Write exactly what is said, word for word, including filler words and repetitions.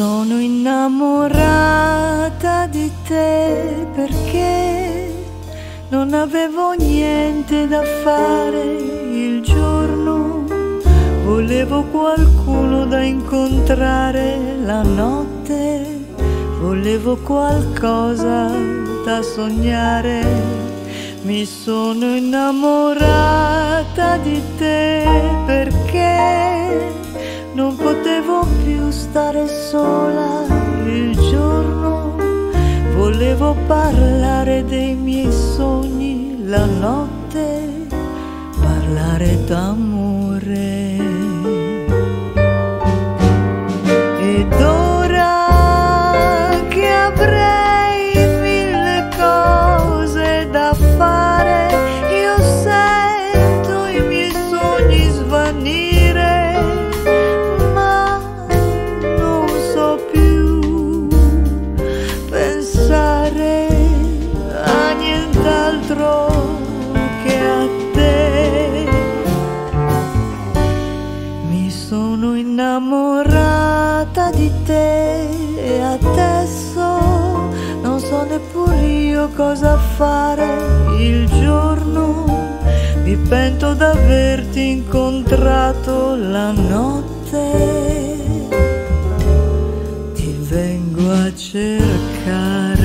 Sono innamorata di te perché non avevo niente da fare il giorno, volevo qualcuno da incontrare la notte, volevo qualcosa da sognare. Mi sono innamorata di te perché non potevo più stare sola il giorno, volevo parlare dei miei sogni la notte, parlare d'amore. Ed ora che avrei mille cose da fare, io sento i miei sogni svanire. Sono innamorata di te e adesso non so neppure io cosa fare il giorno, mi pento d'averti incontrato la notte, ti vengo a cercare.